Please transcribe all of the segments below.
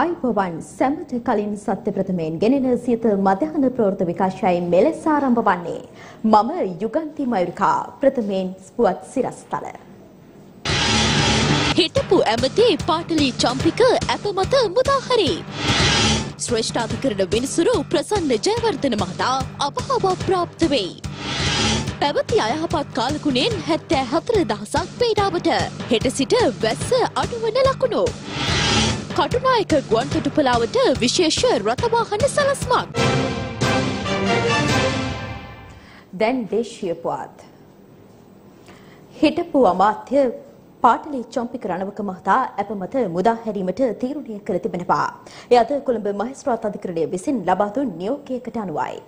අයිබෝවන් සැමට කලින් සත්‍ය ප්‍රථමයෙන් ගෙනෙන සියත මධ්‍යහන ප්‍රවෘත්ති විකාශයයි මෙලෙස ආරම්භ වන්නේ මම යුගන්ති මයුරිකා ප්‍රථමයෙන් ස්පුවත් සිරස්තල හිටපු ඇමති පාටලි චම්පික අප මත මුදා හරි ශ්‍රේෂ්ඨාධිකරණ විනිසුරු ප්‍රසන්න ජයවර්ධන මහතා අපහාව ප්‍රාප්ත වෙයි පැවති අයහපත් කාලකුණෙන් 74000ක් වේඩාවට හෙට සිට වැස්ස අඩුවන ලකුණු කටුනායක ගුවන්තොටුපළාවට විශේෂ රථවාහන සැලැස්මක්. දැන් දේශීය පුවත්. හිටපු අමාත්‍ය පාටලි චම්පික රණවක මහතා අපමත මුදා හැරීමට තීරණය කර තිබෙනවා. එය අද කොළඹ මහේස්ත්‍රාත් අධිකරණය විසින් ලබා දුන් නියෝගයකට අනුවයි.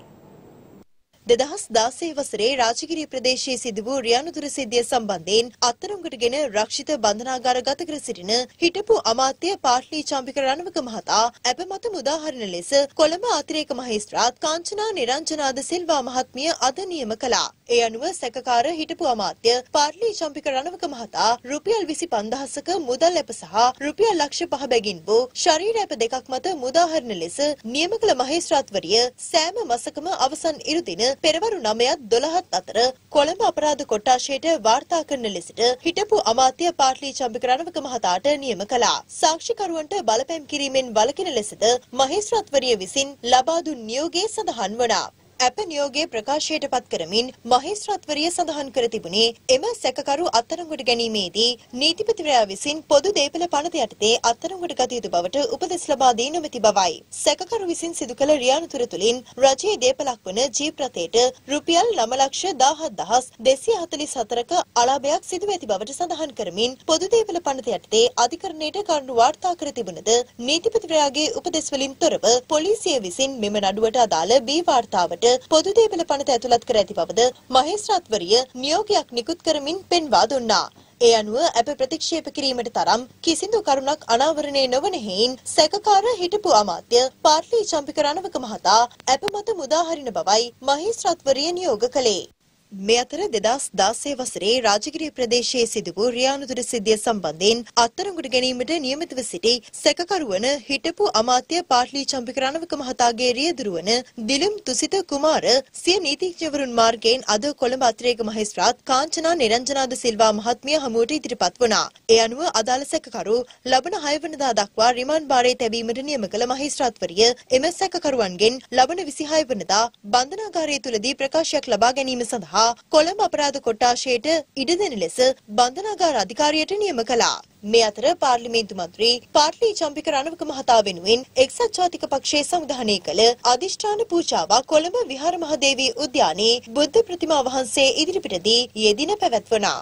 2016 වසරේ රාජගිරිය ප්‍රදේශයේ සිදු වූ රියනුදුර සිද්ධිය සම්බන්ධයෙන් අත්අඩංගුවටගෙන රක්ෂිත බන්ධනාගාරගත කර සිටින හිටපු අමාත්‍ය පාටලි චම්පික රණවක මහතා අපමත මුදා හරින ලෙස කොළඹ අතිරේක මහේස්ත්‍රාත් කාංචනා නිරංජනාද සිල්වා මහත්මිය අද නියම කළා. ඒ අනුව සැකකාර හිටපු අමාත්‍ය පාටලි චම්පික රණවක මහතා රුපියල් 25000ක මුදල් ඇප සහ රුපියල් ලක්ෂ 5 බැගින් වූ ශරීර ඇප දෙකක් මත මුදා හරින ලෙස නියම කළ මහේස්ත්‍රාත්වරිය සෑම මසකම අවසන් ඉරුදින පෙරවරු 9:12 අතර කොළඹ අපරාධ කොට්ටාශයට වාර්තා කරන ලෙසට හිටපු අමාත්‍ය පාටලි චම්පික රණවක මහතාට නියම කළා. සාක්ෂිකරුවන්ට බලපෑම් කිරීමෙන් වළකින ලෙසද මහේස්ත්‍රාත්වරිය විසින් ලබා දුන් නියෝගයේ සඳහන් වුණා. අප නියෝගයේ ප්‍රකාශයට පත් කරමින් මහේස්ත්‍රාත්වරිය සඳහන් කර තිබුණේ එම සැකකරු අත්අඩංගුවට ගැනීමේදී නීතිපතිවරයා විසින් පොදු දේපල පනත යටතේ අත්අඩංගුවට ගත යුතු බවට උපදෙස් ලබා දී නොමැති බවයි. සැකකරු විසින් සිදු කළ රියානුතර තුලින් රජයේ දේපලක් වන ජීප් රථයට රුපියල් 9,17,244ක අලාභයක් සිදු වෙති බවට සඳහන් කරමින් පොදු දේපල පනත යටතේ අධිකරණයට කරුණු වාර්තා කර තිබුණද නීතිපතිවරයාගේ උපදෙස් වලින් තොරව පොලිසිය විසින් මෙම නඩුවට අදාළ බී වාර්තාවට පොදු දේපල පනත ඇතුළත් කර ඇති බවද මහේස්ත්‍රාත්වරිය නියෝගයක් නිකුත් කරමින් පෙන්වා දුන්නා. ඒ අනුව අප ප්‍රතික්ෂේප කිරීමට තරම් කිසිදු කරුණක් අනාවරණය නොවන හේයින් සැකකාර හිටපු අමාත්‍ය පාටලි චම්පික රණවක මහතා අප මත මුදා හරින බවයි මහේස්ත්‍රාත්වරිය නියෝග කළේ. මේ අතර 2016 වසරේ රාජගිරිය ප්‍රදේශයේ සිදු වූ රියානුදුර සිද්ධිය සම්බන්ධයෙන් අත්අඩංගුවට ගැනීමට නියමිතව සිටි සැකකරු වන හිටපු අමාත්‍ය පාටලි චම්පික රණවක මහතාගේ රියදුරු වන දිලුම් තුසිත කුමාර සිය නීතිඥවරුන් මාර්ගයෙන් අද කොළඹ අතිරේක මහේස්ත්‍රාත් කාංචනා නිරංජනාද සිල්වා මහත්මිය හමුවට ඉදිරිපත් වුණා. ඒ අනුව අදාළ සැකකරු ලබන 6 වෙනිදා දක්වා රිමාන්ඩ් භාරයේ තැබීමට නියම කළ මහේස්ත්‍රාත්වරිය එම සැකකරුවන්ගෙන් ලබන 26 වෙනිදා බන්ධනාගාරය තුලදී ප්‍රකාශයක් ලබා ගැනීම සඳහා කොළඹ අපරාධ කොට්ටාශයට ඉඩ දෙන ලෙස බන්ධනාගාර අධිකාරියට නියම කළා. මේ අතර පාර්ලිමේන්තු මන්ත්‍රී පාටලි චම්පික රණවක මහතා වෙනුවෙන් එක්සත් ජාතික පක්ෂයේ සංවිධානය කළ අධිෂ්ඨාන පූජාවක් කොළඹ විහාර මහදේවී උද්‍යානයේ බුද්ධ ප්‍රතිමා වහන්සේ ඉදිරිපිටදී ඊයේ දින පැවැත්වුණා.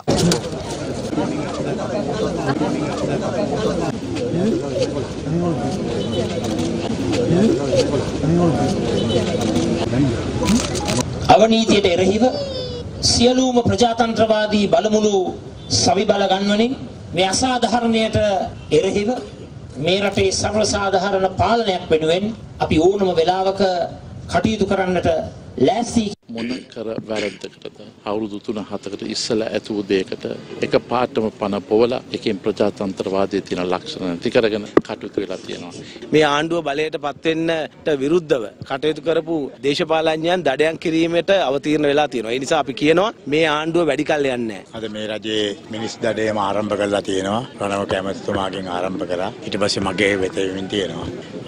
අවනීතියට එරෙහිව සියලුම ප්‍රජාතන්ත්‍රවාදී බලමුළු සවිබල ගන්වමින් මේ අසාධාරණයට එරෙහිව මේ රටේ සර්වසාධාරණ පාලනයක් වෙනුවෙන් අපි ඕනම වෙලාවක කටයුතු කරන්නට ලෑස්ති. මොන කර වැරද්දකටද අවුරුදු 3-4කට ඉස්සලා ඇතුව දෙයකට එක පාටම පන පොවලා එකෙන් ප්‍රජාතන්ත්‍රවාදයේ තියෙන ලක්ෂණ ටික අරගෙන කටයුතු වෙලා තියෙනවා. මේ ආණ්ඩුව බලයටපත් වෙන්නට විරුද්ධව කටයුතු කරපු දේශපාලඥයන් දඩයන් කිරීමට අවතීර්ණ වෙලා තියෙනවා. ඒ නිසා අපි කියනවා මේ ආණ්ඩුව වැඩි කල් යන්නේ නැහැ. අද මේ රජයේ මිනිස් දඩයම ආරම්භ කරලා තියෙනවා. රණවක ඇමතිතුමාගෙන් ආරම්භ කරා. ඊට පස්සේ මගේ වෙතෙමින් තියෙනවා.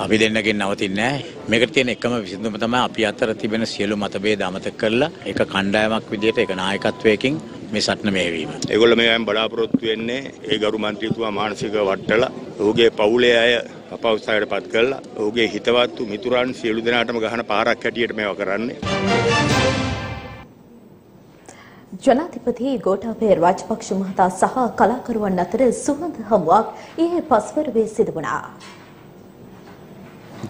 අපි දෙන්නගෙන් නවතින්නේ නැහැ. මේකට තියෙන එකම විසඳුම තමයි අපි අතර තිබෙන සියලු මතභේද අමතක කරලා ඒක කණ්ඩායමක් විදිහට ඒක නායකත්වයකින් මේ සටන මේවීම. ඒගොල්ලෝ මේවායින් බලාපොරොත්තු වෙන්නේ ඒ ගරු මන්ත්‍රීතුමා මානසික වට්ටලා ඔහුගේ පවුලේ අය අපහසුතාවයටපත් කරලා ඔහුගේ හිතවත්තු මිතුරන් සියලු දෙනාටම ගහන පාරක් හැටියට මේවා කරන්නේ. ජනාධිපති ගෝඨාභය රාජපක්ෂ මහතා සහ කලාකරුවන් අතර සුහද හමුවක් ඊයේ පස්වරුවේ සිදු වුණා.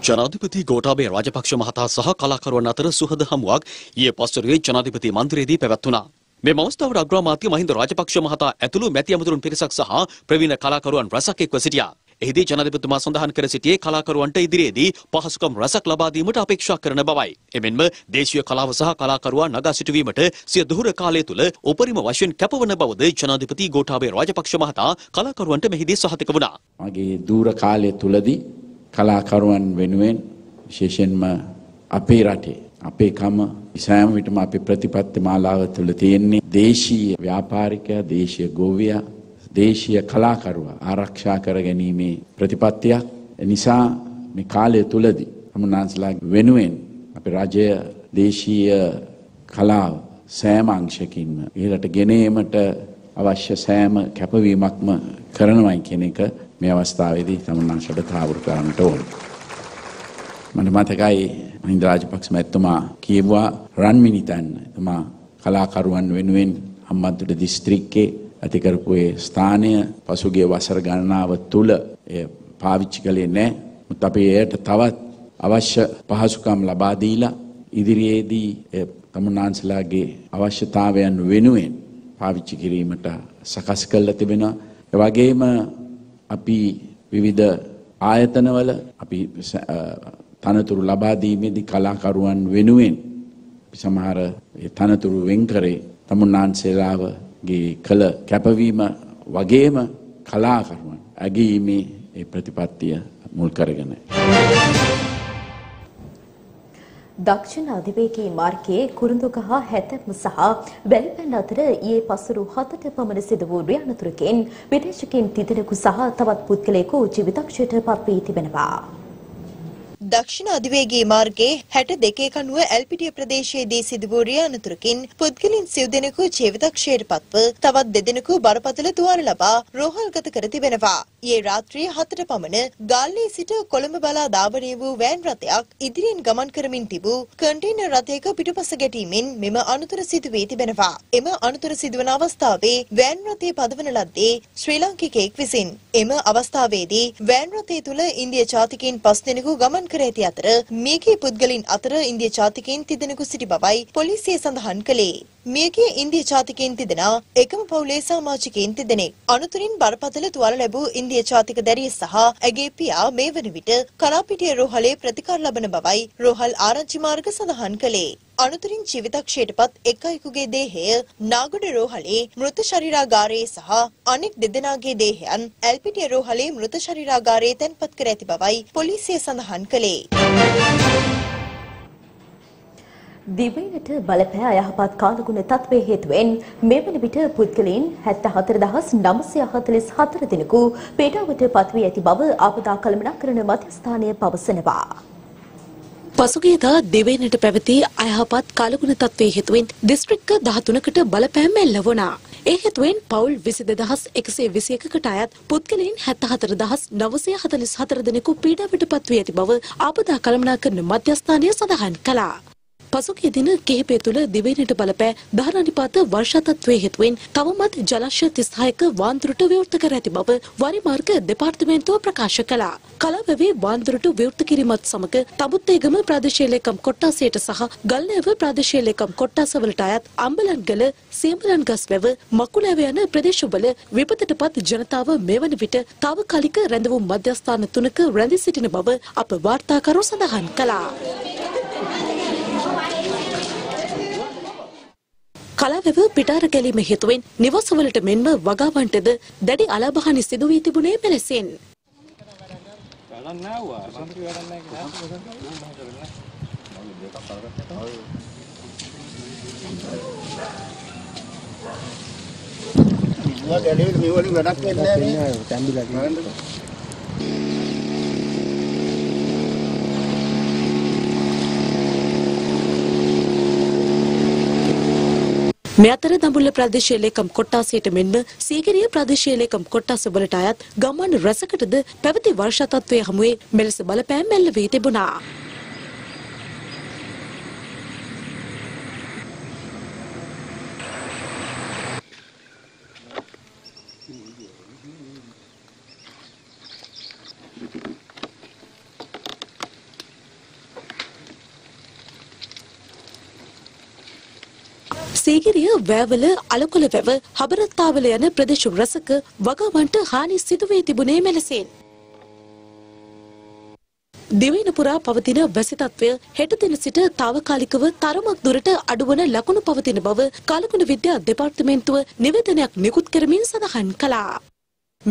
ජනාධිපති ගෝඨාභය රාජපක්ෂ මහතා සහ කලාකරුවන් අතර සුහද හමුවක් ඊයේ පස්වරුවේ ජනාධිපති මන්දිරයේදී පැවැත්වුණා. මේ මවස්ථාවට අග්‍රාමාත්‍ය මහින්ද රාජපක්ෂ මහතා ඇතුළු මැති ඇමතුරුන් පිරිසක් සහ ප්‍රවීණ කලාකරුවන් රැසක් එක්ව සිටියා. එහිදී ජනාධිපතිතුමා සඳහන් කර සිටියේ කලාකරුවන්ට ඉදිරියේදී පහසුකම් රැසක් ලබා දීමට අපේක්ෂා කරන බවයි. එමෙන්ම දේශීය කලාව සහ කලාකරුවා නගා සිටුවීමට සිය දුහුර කාලය තුළ උපරිම වශයෙන් කැපවන බවද ජනාධිපති ගෝඨාභය රාජපක්ෂ මහතා කලාකරුවන්ට මෙහිදී සහතික වුණා. මගේ දුර කාලය තුලදී කලාකරුවන් වෙනුවෙන් විශේෂයෙන්ම අපේ රටේ අපේ කම සෑම විටම අපේ ප්‍රතිපත්ති මාලාව තුළ තියෙන්නේ දේශීය ව්‍යාපාරිකයා දේශීය ගෝවියා දේශීය කලාකරුවා ආරක්ෂා කරගැනීමේ ප්‍රතිපත්තියක් නිසා මේ කාලය තුලදී අමුණාන්සලා වෙනුවෙන් අපේ රාජ්‍ය දේශීය කලාව සෑම අංශකින්ම ඉහළට ගෙන ඒමට අවශ්‍ය සෑම කැපවීමක්ම කරනවායි කියන එක මේ අවස්ථාවේදී අමුණාන්සලාට තාවුරු කරන්නට ඕනේ. මම මතකයි මහින්ද රාජපක්ෂ මහත්මයා කියවා රන්මිණිතන්න එතුමා කලාකරුවන් වෙනුවෙන් අම්බන්තොට දිස්ත්‍රික්කයේ ඇති කරපු ඒ ස්ථානය පසුගිය වසර ගණනාව තුල ඒ පාවිච්චි කළේ නැහැ. මුත් අපි එයට තවත් අවශ්‍ය පහසුකම් ලබා දීලා ඉදිරියේදී තමුන්නාන්සලාගේ අවශ්‍යතාවයන් වෙනුවෙන් පාවිච්චි කිරීමට සකස් කළා තිබෙනවා. ඒ වගේම අපි විවිධ ආයතනවල අපි තනතුරු ලබා දීමේදී කලාකරුවන් වෙනුවෙන් අපි සමහර තනතුරු වෙන් කරේ තමුන්නාන්සලාවගේ කළ කැපවීම වගේම කලාකරුවන් ඇගීමේ ඒ ප්‍රතිපත්තිය මුල් කරගෙන දක්ෂිණ අධිවේගී මාර්ගයේ කුරුඳුගහ 70 සහ වැලිපැන් අතර ඊයේ පසුරු 7ට පමණ සිදු වූ රියනතුරකින් විදේශිකයින් 3 දෙනෙකු සහ තවත් පුද්ගලයෙකු ජීවිතක්ෂයට පත් වී තිබෙනවා. දක්ෂිණ අධිවේගී මාර්ගයේ 62 කණුව ඇල්පිටිය ප්‍රදේශයේදී සිදු වූ රියනතුරකින් පුද්ගලින් සිය දෙනෙකු ජීවිතක්ෂයට පත්ව තවත් 2 දෙනෙකු බරපතල තුවාල ලබා රෝහල්ගත කර තිබෙනවා. ඊයේ රාත්‍රියේ 7ට පමණ ගාල්ලේ සිට කොළඹ බලා ධාවනය වූ වෑන් රථයක් ඉදිරියෙන් ගමන් කරමින් තිබූ කන්ටේනර් රථයක පිටුපස ගැටීමෙන් මෙම අනතුර සිදු වී තිබෙනවා. එම අනතුර සිදුවන අවස්ථාවේ වෑන් රථය පදවන ලද්දේ ශ්‍රී ලාංකිකයෙක් විසින්. එම අවස්ථාවේදී වෑන් රථය තුළ ඉන්දියා ජාතිකයින් 5 දෙනෙකු ගමන් කර ඇති අතර මියගිය පුද්ගලයින් අතර ඉන්දියා ජාතිකයින් 3 දෙනෙකු සිටි බවයි පොලිසිය සඳහන් කළේ. මියගිය ඉන්දියා ජාතිකයින් 3 දෙනා එකම පවුලේ සමාජිකයින් 3 දෙනෙක්. අනතුරින් බරපතල තුවාල ලැබූ ජාතික දැරිය සහ ඇගේ පියා මේ වන විට කලාපිටිය රෝහලේ ප්‍රතිකාර ලබන බවයි රෝහල් ආරංචි මාර්ග සඳහන් කළේ. අනතුරින් ජීවිතක්ෂයටපත් එක්කෙකුගේ දේහය නාගොඩ රෝහලේ මෘත ශරීරාගාරයේ සහ අනෙක් 2 දෙනාගේ දේහයන් ඇල්පිටිය රෝහලේ මෘත ශරීරාගාරයේ තැන්පත් කර ඇති බවයි පොලිසිය සඳහන් කළේ. දිවයිනට බලපෑ අයහපත් කාලගුණ තත්ත්වයේ හේතුවෙන් මෙවන විට පුද්ගලයන් 74944 දිනකු පීඩාවට පත් වී ඇති බව ආපදා කළමනාකරණ මධ්‍යස්ථානය පවසනවා. පසුගියදා දෙවයිනට පැවති අයහපත් කාලගුණ තත්ත්වයේ හේතුවෙන් දිස්ත්‍රික්ක 13කට බලපෑම එල්ල වුණා. ඒ හේතුවෙන් පවුල් 20121කට අයත් පුද්ගලයන් 74944 දිනකු පීඩාවට පත් වී ඇති බව ආපදා කළමනාකරණ මධ්‍යස්ථානය සඳහන් කළා. පසුගිය දින කිහිපය තුළ දිවයිනට බලපෑ දහරනිපාත වර්ෂා තත්ත්වයේ හේතුවෙන් තවමත් ජලාශය 36ක වාන්දුරට විවෘත කර ඇති බව වරිමාර්ග දෙපාර්තමේන්තුව ප්‍රකාශ කළා. කලාවැවේ වාන්දුරට විවෘත කිරීමත් සමග තඹුත්තේගම ප්‍රාදේශීය ලේකම් කොට්ටාසයට සහ ගල්ලෑව ප්‍රාදේශීය ලේකම් කොට්ටාසවලට අයත් අම්බලන්ගල, සේමලන්ගස්වැව, මකුලෑව යන ප්‍රදේශවල විපතටපත් ජනතාව මෙවන විට తాවකාලික රැඳවුම් මධ්‍යස්ථාන 3ක රැඳී සිටින බව අප වාර්තාකරු සඳහන් කළා. කලාවැව පිටාර ගැලීම හේතුවෙන් නිවසවලට මෙන්ම වගාවන්ටද දැඩි අලාභහානි සිදු වී තිබුණේ මෙලෙසින්. මේ අතර දඹුල්ල ප්‍රාදේශීය ලේකම් කොට්ටාසයට මෙන්ම සීගිරිය ප්‍රාදේශීය ලේකම් කොට්ටාස වලට අයත් ගමන් රැසකටද පැවති වර්ෂා තත්ත්වයේ හමුවේ මෙලෙස බලපෑම් එල්ල වී තිබුණා. සීගිරිය වැවල අලකොල වැව හබරත්තාවල යන ප්‍රදේශ රසක වගාවන්ට හානි සිදු වී තිබුණේ මෙලෙසින්. දිවයින පුරා පවතින වැසි තත්ත්වය හෙට දින සිට తాවකාලිකව තරමක් දුරට අඩුවන ලකුණු පවතින බව කලකුණු විද්‍යා දෙපාර්තමේන්තුව නිවේදනයක් නිකුත් කරමින් සඳහන් කළා.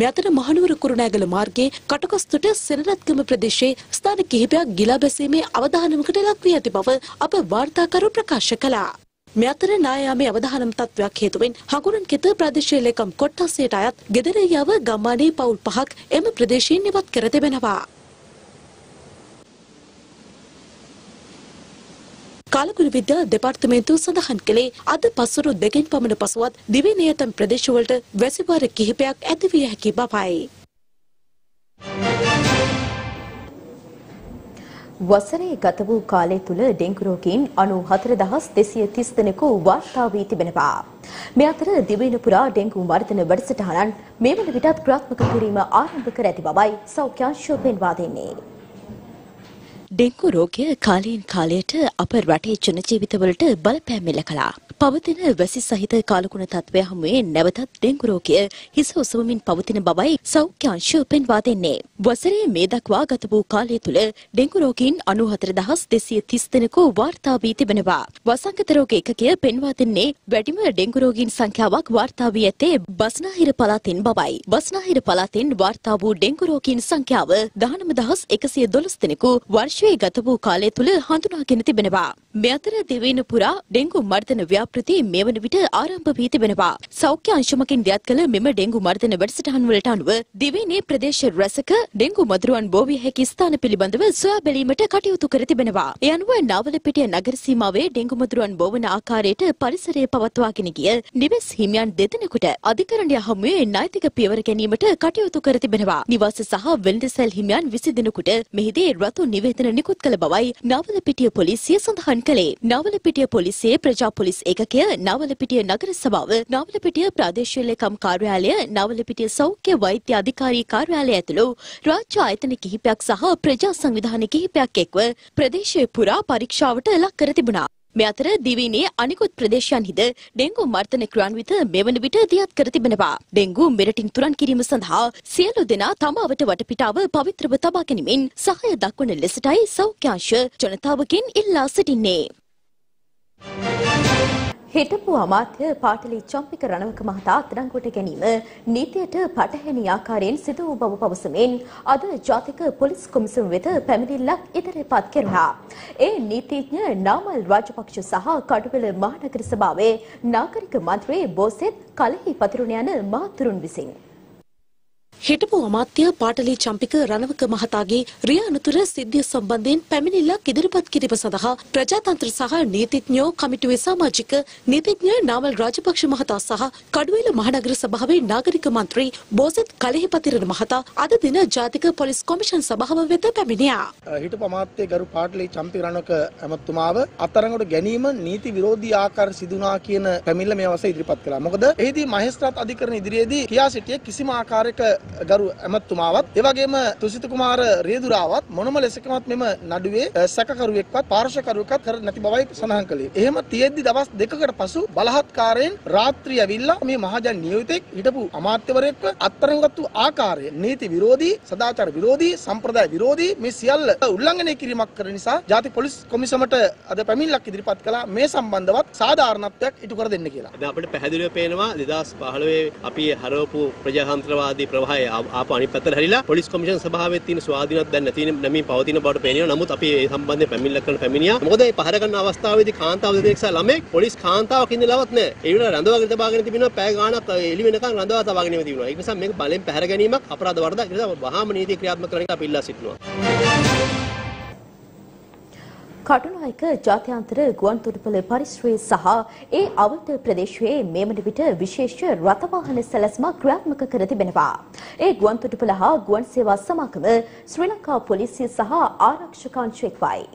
මෙතන මහනුවර කුරුණෑගල මාර්ගයේ කටකොස්තුට සෙනරත්ගම ප්‍රදේශයේ ස්ථාන කිහිපයක් ගිලා බැසීමේ අවධානමකට ලක් වී ඇති බව අප වාර්තාකරු ප්‍රකාශ කළා. මෙතන නායාමේ අවධානම තත්වයක් හේතුවෙන් හකුරන්කෙත ප්‍රදේශයේ ලේකම් කොට්ටාසයට අයත් ගෙදර යව ගම්මානයේ පවුල් පහක් එම ප්‍රදේශයෙන් ඉවත් කර තිබෙනවා. කාලකුළු විද්‍යා දෙපාර්තමේන්තුව සඳහන් කළේ අද පසුරු දෙකෙන් පමණ පසුවත් දිවි නියතම් ප්‍රදේශවලට වැසිබාර කිහිපයක් ඇති විය හැකි බවයි. වසරේ ගත වූ කාලය තුල ඩෙන්ගු රෝගීන් 94230 දෙනෙකු වාර්තා වී තිබෙනවා. මේ අතර දිවයින පුරා ඩෙන්ගු වර්ධන වැඩසටහනන් මේ වන විටත් ක්‍රියාත්මක කිරීම ආරම්භ කර ඇති බවයි සෞඛ්‍යාංශය පෙන්වා දෙන්නේ. ඩෙන්ගු රෝගය කාලයෙන් කාලයට අප රටේ ජන ජීවිතවලට බලපෑම් එල්ල කළා. පවතින වැසි සහිත කාලකුණ තත්ත්වය හමුවේ නැවතත් ඩෙන්ගු රෝගය හිස උසවමින් පවතින බවයි සෞඛ්‍යාංශය පෙන්වා දෙන්නේ. වසරේ මේ දක්වා ගත වූ කාලය තුළ ඩෙන්ගු රෝගීන් 94230 දෙනෙකු වාර්තා වී තිබෙනවා. වසංගත රෝග ඒකකය පෙන්වා දෙන්නේ වැඩිම ඩෙන්ගු රෝගීන් සංඛ්‍යාවක් වාර්තා වී ඇත්තේ බස්නාහිර පළාතෙන් බවයි. බස්නාහිර පළාතෙන් වාර්තා වූ ඩෙන්ගු රෝගීන් සංඛ්‍යාව 19112 දෙනෙකු ශ්‍රී ගත වූ කාලය තුළ හඳුනාගෙන තිබෙනවා. මේ අතර දිවයින පුරා ඩෙන්ගු මර්ධන ව්‍යාපෘති මේ වන විට ආරම්භ වී තිබෙනවා. සෞඛ්‍ය අංශමකින් දියත් කළ මෙම ඩෙන්ගු මර්ධන වැඩසටහන් වලට අනුව දිවයිනේ ප්‍රදේශ රැසක ඩෙන්ගු මදුරුවන් බෝවිය හැකි ස්ථාන පිළිබඳව සොයා බැලීමට කටයුතු කර තිබෙනවා. ඒ අනුව නාවලපිටිය නගර සීමාවේ ඩෙන්ගු මදුරුවන් බෝවන ආකාරයට පරිසරය පවත්වාගෙන ගිය නිවෙස් හිමියන් දෙදෙනෙකුට අධිකරණය හමුවේ නෛතික පියවර ගැනීමට කටයුතු කර තිබෙනවා. නිවාස සහ වෙළඳසැල් හිමියන් 20 දෙනෙකුට මෙහිදී රතු නිවේදන නිකුත් කළ බවයි නාවලපිටිය පොලිසිය සඳහන් කළේ. නාවලපිටිය පොලිසියේ ප්‍රජා පොලිස් ඒකකය, නාවලපිටිය නගර සභාව, නාවලපිටිය ප්‍රාදේශීය ලේකම් කාර්යාලය, නාවලපිටිය සෞඛ්‍ය වෛද්‍ය අධිකාරී කාර්යාලය ඇතුළු රාජ්‍ය ආයතන කිහිපයක් සහ ප්‍රජා සංවිධාන කිහිපයක් එක්ව ප්‍රදේශයේ පුරා පරීක්ෂාවට ලක් කර තිබුණා. මේ අතර දිවයිනේ අනිකුත් ප්‍රදේශයන්හිද ඩෙන්ගු මර්ධන ක්‍රියාන්විත මෙවන විට දියත් කර තිබෙනවා. ඩෙන්ගු මෙරටින් තුරන් කිරීම සඳහා සියලු දෙනා තම අවට වටපිටාව පවිත්‍රව තබා ගැනීමෙන් සහාය දක්වන ලෙසටයි සෞඛ්‍යාංශය ජනතාවගෙන් ඉල්ලා සිටින්නේ. හිටපු අමාත්‍ය පාටලි චම්පික රණවක මහතා අත්අඩංගුවට ගැනීම නීතියට පටහැනි ආකාරයෙන් සිදු වූ බව පවසමින් අද ජාතික පොලිස් කොමිසම වෙත පැමිණිල්ලක් ඉදිරිපත් කෙරුණා. ඒ නීතිඥ නාමල් රාජපක්ෂ සහ කඩුවෙල මහනගර සභාවේ නාගරික මන්ත්‍රී බෝසත් කලෙහි පතිරුණ යන මාතුරුන් විසින් හිටපු අමාත්‍ය පාටලි චම්පික රණවක මහතාගේ රිය අනතුර සිද්ධිය සම්බන්ධයෙන් පැමිණිල්ලක් ඉදිරිපත් කිරීම සඳහා ප්‍රජාතන්ත්‍ර සහ නීතිඥයෝ කමිටුවේ සමාජික නීතිඥ නාමල් රාජපක්ෂ මහතා සහ කඩුවෙල මහනගර සභාවේ නාගරික මන්ත්‍රී බෝසත් කලෙහිපතිරණ මහතා අද දින ජාතික පොලිස් කොමිෂන් සභාව වෙත පැමිණියා. හිටපු අමාත්‍ය ගරු පාටලි චම්පික රණවක ඇමතුමාව අත්අඩංගුවට ගැනීම නීති විරෝධී ආකාර සිදුනා කියන පැමිණිල්ල මේ අවස්ථාවේ ඉදිරිපත් කළා. මොකද එෙහිදී මහේස්ත්‍රාත් අධිකරණ ඉදිරියේදී කියා සිටියේ කිසිම ආකාරයක ගරු ඇමතුමාවත් එවැගේම තුසිත කුමාර රේදුරාවත් මොනම ලෙසකවත් මෙම නඩුවේ සැකකරුවෙක්වත් පාර්ශවකරුවෙක්වත් කර නැති බවයි සඳහන් කළේ. එහෙම තියෙද්දි දවස් දෙකකට පසු බලහත්කාරයෙන් රාත්‍රිය ඇවිල්ලා මේ මහජන නියුතෙක් හිටපු අමාත්‍යවරයෙක්ව අත්අඩංගුවට ආකාරය නීති විරෝධී, සදාචාර විරෝධී, සම්ප්‍රදාය විරෝධී මේ සියල්ල උල්ලංඝනය කිරීමක් කරන නිසා ජාතික පොලිස් කොමිසමට අද පැමිණිල්ලක් ඉදිරිපත් කළා මේ සම්බන්ධවත් සාධාරණත්වයක් ඉටු කර දෙන්න කියලා. දැන් අපිට පැහැදිලිව පේනවා 2015 අපි හරවපු ප්‍රජාතන්ත්‍රවාදී ප්‍රවාහය ආපු අනිත් පැත්තට හැරිලා පොලිස් කොමිෂන් සභාවේ තියෙන ස්වාධීනත්වයක් දැන් නැති නමින් පවතින බවට පේනවා. නමුත් අපි ඒ සම්බන්ධයෙන් පැමිණිල්ලක් කරන පැමිණියා. මොකද මේ පහර ගන්න අවස්ථාවේදී කාන්තාව දෙදෙනෙක් සහ ළමෙක් පොලිස් කාන්තාවක් ඉඳලාවත් නැහැ. ඒ වෙලාව රඳවාගෙන තබාගෙන තිබෙනවා. පැය ගාණක් එළි වෙනකන් රඳවා තබාගෙන තිබෙනවා. ඒ නිසා මේක බලෙන් පැහැර ගැනීමක් අපරාධ වරදක්. ඒ නිසා වහාම නීති ක්‍රියාත්මක කරන එක අපි ඉල්ලා සිටිනවා. කටුනායක ජාත්‍යන්තර ගුවන්තොටුපළ පරිශ්‍රයේ සහ ඒ අවට ප්‍රදේශයේ මේ වන විට විශේෂ රථවාහන සැලැස්මක් ක්‍රියාත්මක කර තිබෙනවා. ඒ ගුවන්තොටුපළ හා ගුවන් සේවා සමාගම ශ්‍රී ලංකා පොලිසිය සහ ආරක්ෂකාංශයයි.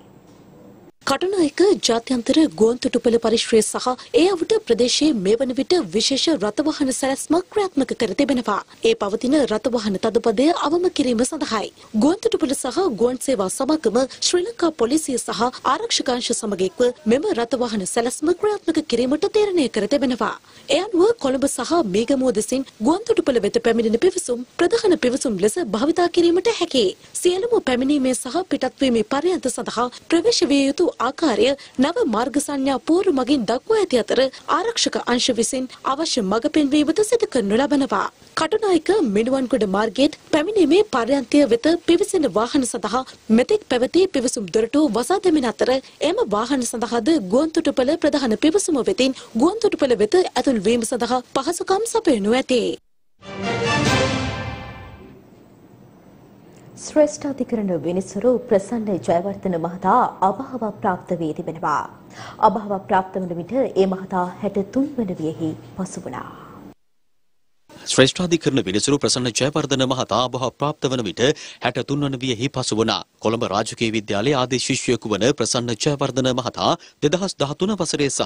කටුනායක ජාත්‍යන්තර ගුවන්තොටුපළ පරිශ්‍රයේ සහ ඒ අවට ප්‍රදේශයේ මේ වන විට විශේෂ රථවාහන සැලැස්මක් ක්‍රියාත්මක කර තිබෙනවා. ඒ පවතින රථවාහන තදපදය අවම කිරීම සඳහායි ගුවන්තොටුපළ සහ ගුවන් සේවා සමාගම ශ්‍රී ලංකා පොලිසිය සහ ආරක්ෂකාංශ සමග එක්ව මෙම රථවාහන සැලැස්ම ක්‍රියාත්මක කිරීමට තීරණය කර තිබෙනවා. ඒ අනුව කොළඹ සහ මේගමුව දෙසින් ගුවන්තොටුපළ වෙත පැමිණෙන පිවිසුම් ප්‍රධාන පිවිසුම් ලෙස භාවිතා කිරීමට හැකියි. සියලුම පැමිණීමේ සහ පිටත්වීමේ පරියන්ත සඳහා ප්‍රවේශ විය යුතු ආකාරය නව මාර්ග සංඥා පූර්ව මගින් දක්වා ඇති අතර ආරක්ෂක අංශ විසින් අවශ්‍ය මඟ පෙන්වීමද සිදු කරනු ලබනවා. කටුනායක මිනුවන්ගොඩ මාර්ගයේ පැමිණීමේ පර්යන්තය වෙත පිවිසෙන වාහන සඳහා මෙතෙක් පැවති පිවිසුම් දොරටු වසා දැමෙන අතර එම වාහන සඳහාද ගුවන්තොටුපළ ප්‍රධාන පිවිසුම වෙතින් ගුවන්තොටුපළ වෙත ඇතුල් වීම සඳහා පහසුකම් සපයනු ඇතේ. ශ්‍රේෂ්ඨාධිකරණ විනිසුරු ප්‍රසන්න ජයවර්ධන මහතා අභාව ප්‍රාප්ත වී තිබෙනවා. අභාව ප්‍රාප්ත වන විට ඒ මහතා 63 වන වියෙහි පසු වුණා. ශ්‍රේෂ්ඨාධිකරණ විනිසුරු ප්‍රසන්න ජයවර්ධන මහතා අභාව ප්‍රාප්ත වන විට 63 වන වියෙහි පසු වුණා. කොළඹ රාජකීය විද්‍යාලයේ ආදී ශිෂ්‍යයෙකු වන ප්‍රසන්න ජයවර්ධන මහතා 2013 වසරේ සහ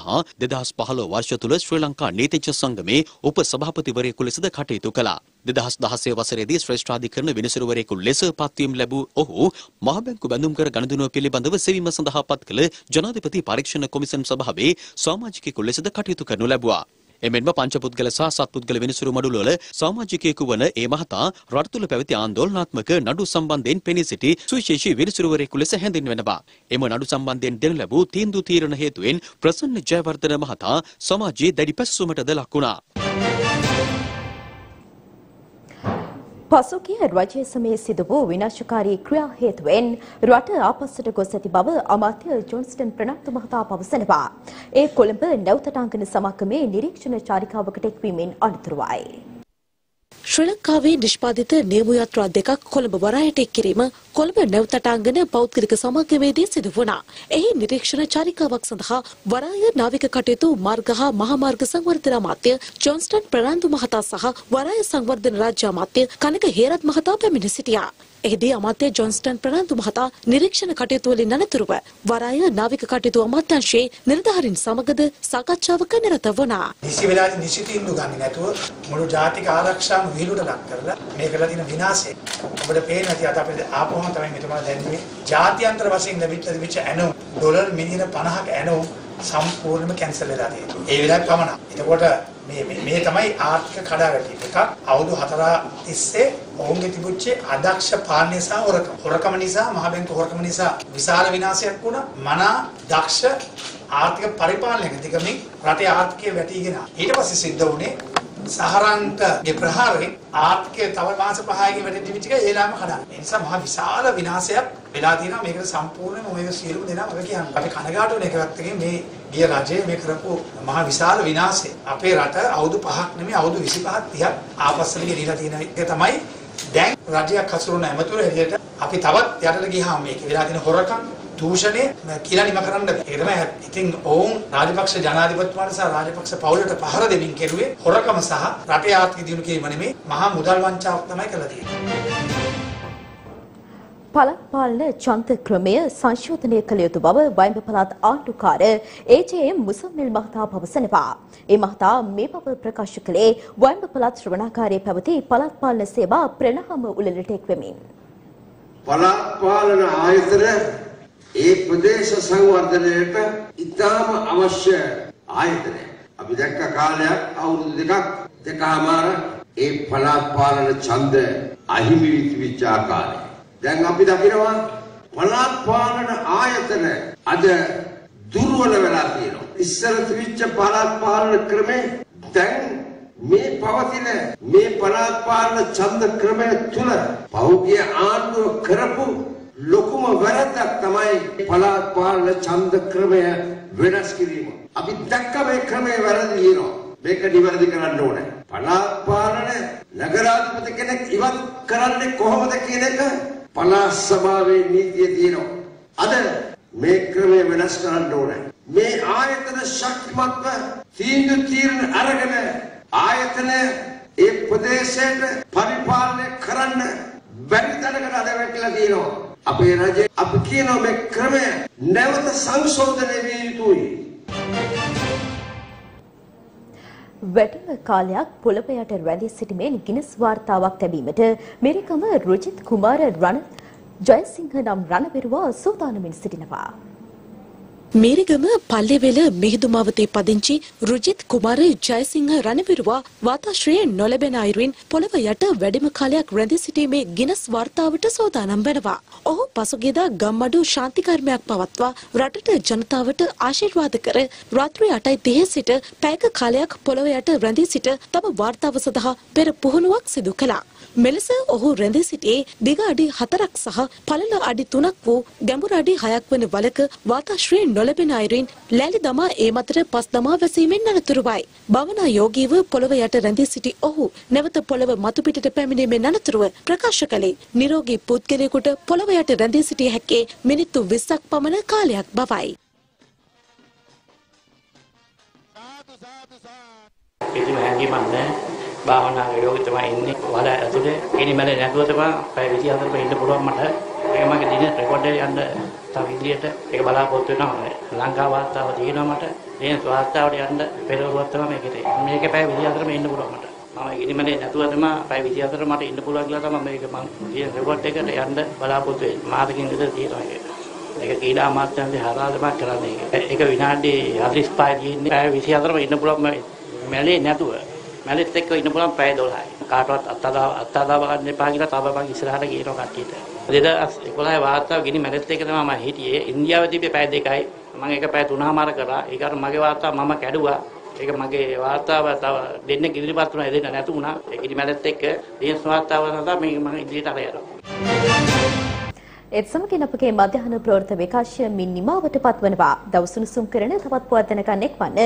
2015 වර්ෂ තුල ශ්‍රී ලංකා නීතිඥ සංගමේ උපසභාපතිවරයෙකු ලෙසද කටයුතු කළා. 2016 වසරේදී ශ්‍රේෂ්ඨාධිකරණ විනිසුරුවරයෙකු ලෙස පත්වීම ලැබූ ඔහු මහ බැංකු බැඳුම්කර ගණුදෙනුව පිළිබඳව සෙවීම සඳහා පත් කළ ජනාධිපති පරීක්ෂණ කොමිසම් සභාවේ සමාජිකයෙකු ලෙසද කටයුතු කරනු ලැබුවා. එමෙන්ම පංචපුද්ගල සහ සත්පුද්ගල විනිසුරු මඩුවල සමාජිකයෙකු වන ඒ මහතා රට තුළ පැවති ආන්දෝලනාත්මක නඩු සම්බන්ධයෙන් පෙනී සිටි සුවිශේෂී විනිසුරුවරයෙකු ලෙස හැඳින්වෙනවා. එම නඩු සම්බන්ධයෙන් දෙනු ලැබූ තීන්දුව තීරණ හේතුවෙන් ප්‍රසන්න ජයවර්ධන මහතා සමාජයේ දැඩි පැසසුමටද ලක් වුණා. පසුගිය රජය සමයේ සිදු වූ විනාශකාරී ක්‍රියා හේතුවෙන් රට ආපස්සට ගොස් ඇති බව අමාත්‍ය ජොන්ස්ටන් ප්‍රනාන්දු මහතා පවසනවා. ඒ කොළඹ නැවතටාංගන සමාගමේ නිරීක්ෂණ චාරිකාවකට එක්වීමෙන් අනතුරුවයි. ශ්‍රී ලංකාවේ නිෂ්පාදිත නියම යාත්‍රා දෙකක් කොළඹ වරායට එක් කිරීම කොළඹ නැවතටාංගන පෞද්ගලික සමාගමේදී සිදු වුණා. එහි නිරීක්ෂණ චාරිකාවක් සඳහා වරාය නාවික කටයුතු මාර්ග හා මහමාර්ග සංවර්ධන අමාත්‍ය ජොන්ස්ටන් ප්‍රනාන්දු මහතා සහ වරාය සංවර්ධන රාජ්‍ය අමාත්‍ය කනක හේරත් මහතා පැමිණ සිටියා. එහිදී අමාත්‍ය ජොන්ස්ටන් ප්‍රනාන්දු මහතා නිරීක්ෂණ කටයුතු වලින් අනතුරුව වරාය නාවික කටයුතු අමාත්‍යාංශයේ නිලධාරීන් සමගද සාකච්ඡාවක නිරත වුණා. කිසි වෙලාවක නිසි තීන්දුව ගන්නේ නැතුව මුළු ජාතික ආරක්ෂාව විහිළුට ලක් කරලා මේ කරලා තියෙන විනාශය අපිට පේන ඇති. අද අපිට ආපහුම තමයි මෙතන දැන්නේ ජාත්‍යන්තර වශයෙන් ලැබිච්ච ඇනෝ ඩොලර් මිලියන 50ක ඇනෝ සම්පූර්ණයෙන්ම කැන්සල් වෙලා තියෙනවා. ඒ විලාක් පමණක්. එතකොට මේ තමයි ආර්ථික කඩාවැටීම එකක්. අවුරුදු 4 තිස්සේ ඔවුන්ගේ තිබුච්ච අදක්ෂ පාලනය සහ හොරකම නිසා මහ බැංකු හොරකම නිසා විශාල විනාශයක් වුණා. මනා දක්ෂ ආර්ථික පරිපාලනයක දිගමින් රටේ ආර්ථිකය වැටිගෙන ඊට පස්සේ සිද්ධ වුණේ සහරන්තගේ ප්‍රහාරයෙන් ආර්ථිකය තව මාස 5කින් වැඩි දෙවිච්ච එක ඒලාම කඩන. ඒ නිසා මහ විශාල විනාශයක් වෙලා තියෙනවා. මේකට සම්පූර්ණයෙන්ම ඔය සියලුම දෙනා මම කියන්නේ අපි කනගාටු වෙන එකක් තියෙන්නේ මේ ගිය රජයේ මේ කරපු මහ විශාල විනාශය. අපේ රට අවුරුදු 5ක් නෙමෙයි අවුරුදු 25 30ක් ආපස්සට ගිහිලා තියෙන එක තමයි දැන් රජයක් හසුරුවන අමතර හැටියට අපි තවත් යටට ගියාම මේක වෙලා තියෙන හොරකම් දූෂණය කියලා නිම කරන්න බෑ. ඒක තමයි ඉතින් ඔවුන් රාජපක්ෂ ජනාධිපතිතුමාට සහ රාජපක්ෂ පවුලට පහර දෙමින් කෙරුවේ හොරකම සහ රටේ ආර්ථික දියුණුව කිරීම නෙමෙයි මහා මුදල් වංචාවක් තමයි කරලා තියෙන්නේ. පළාත්පාලන චන්ත ක්‍රමය සංශෝධනය කළ යුතු බව වයඹ පළාත් ආණ්ඩුකාර ඒජේඑම් මුසම්මිල් මහතා පවසනවා. ඒ මහතා මේ බව ප්‍රකාශ කළේ වයඹ පළාත් ශ්‍රවණාකාරයේ පැවති පළාත්පාලන සේවා ප්‍රණාම උළෙලට එක්වෙමින්. පළාත්පාලන ආයතන ඒ ප්‍රදේශ සංවර්ධනයට ඉතාම අවශ්‍ය ආයතනයක්. අපි දැක්ක කාලයක් අවුරුදු දෙකමාර ඒ පළාත්පාලන ඡන්ද අහිමි වී ආකාරය. දැන් අපි දකිනවා පළාත් පාලන ආයතන අද දුර්වල වෙලා තියෙනවා. ඉස්සර තිබිච්ච පළාත් පාලන ක්‍රමේ දැන් මේ පවතින මේ පළාත් පාලන ඡන්ද ක්‍රමය තුල පෞද්ගලික ආණ්ඩුව කරපු ලොකුම වැරැද්දක් තමයි පළාත් පාලන ඡන්ද ක්‍රමය වෙනස් කිරීම. අපි දැක්ක මේ ක්‍රමය වැරදි වෙනවා. මේක නිවැරදි කරන්න ඕනේ. පළාත් පාලන නගරාධිපති කෙනෙක් ඉවත් කරන්නේ කොහොමද කියන එක පළාත් සභාවේ නීතිය තියෙනවා. අද මේ ක්‍රමය වෙනස් කරන්න ඕනේ. මේ ආයතන ශක්තිමත්ව තීන්දුව తీරන අරගෙන ආයතන ඒ ප්‍රදේශයට පරිපාලනය කරන්න බැරි තැනකට අද වැටලා තියෙනවා. අපේ රජය අපි කියනවා මේ ක්‍රමය නැවත සංශෝධනය විය යුතුයි. වැඩම කාලයක් පොළොව යට රැඳී සිටීමෙන් ගිනස් වාර්තාවක් ලැබීමට මෙරිකම රුචිත් කුමාර රණ ජයසිංහ නම් රණවිරුවා සූදානමින් සිටිනවා. Mirigama, Palivela, Mihidumavati Padinchi, Rujith Kumari, Jaisingha, Ranavirwa, Vata Shri, Noleben Irene, Polavayata, Vedimakalayak, Rendi City me Guinness Vartavata Sodanam Benava. Oh, Pasugida, Gamadu, Shanti Karmayak Pavatwa, Ratata, Janatavata, Ashirwada Kare, Ratri Atai Dehesita, Paka Kalayak, Polavayata, Rendi City, Tama Vartavasadaha, Per Puhunuak Sidukala. Melissa Ohu Rendi City, Diga Adi Hatarak Saha, Palala Adi Tunaku, Gamburadi Hayakwen Valaka, Vata Shri, Noleben Irene, Lalidama, Ematra, Pasdama, Vasimin Nanaturuai, Bavana Yogi, Polavayata, Rendi City Ohu, never the Polava Matupita Pemine Nanatru, Prakashakale, Nirogi Putkerikuta, Polavayata, Rendi City Hake, Minitu Visak Pamana Kaliak, Bavai. Bavana Yogi, the wine, Wada Azure, any man at Gotava, by the other way in the Puramata. Maka dilihat rekode anda tapi dilihat kebala botu nama Lanka warta atau mata ini warta atau anda perlu warta mana kita ini kepada video terus main dulu mata mama ini mana itu ada mah pada video terus mata ini pulang kita mama ini kebang ini rekode kita anda kebala botu mata kita terus ini kita mata yang diharap sama kerana ini kita di hadis pada ini pada video terus ini pulang melalui itu melalui teknik ini pulang pada dolai Kartot atta dawa Nepalila tawa bang Israel ke ino katita. Deda ekolai warta gini manette ke mama hitiye India wadi pe pay dekai mama eka pay tuna mara kara eka mage warta mama kaduwa eka mage warta tawa denne gidiri pat tuna edena nathu una gini manette ke den swarta warta me mama idiri ta yaro. එත්සමකින් අපගේ මධ්‍යහන ප්‍රවෘත්ති විකාශය මිනිමාවට පත්වනවා. දවස් උණුසුම් කරන තවත් පුවත්දැනකන් එක්වන්න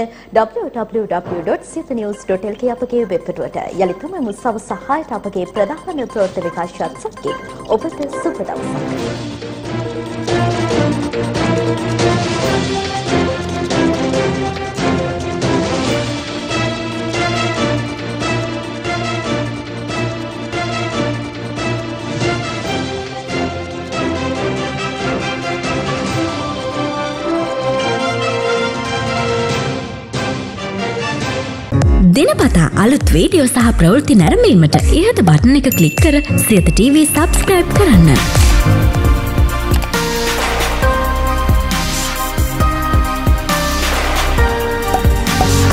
www.sithnews.lk අපගේ web පිටුවට. යලිතම මුස්සව සහායට අපගේ ප්‍රධාන ප්‍රවෘත්ති විකාශයත් සමග ඔබට සුබ දවසක්. දිනපතා අලුත් වීඩියෝ සහ ප්‍රවෘත්ති නැරඹීමට ඉහත බටන් එක ක්ලික් කර සියත TV subscribe කරන්න.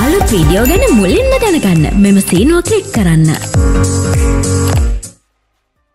අලුත් වීඩියෝ ගැන මුලින්ම දැනගන්න මෙම සීනුව ක්ලික් කරන්න.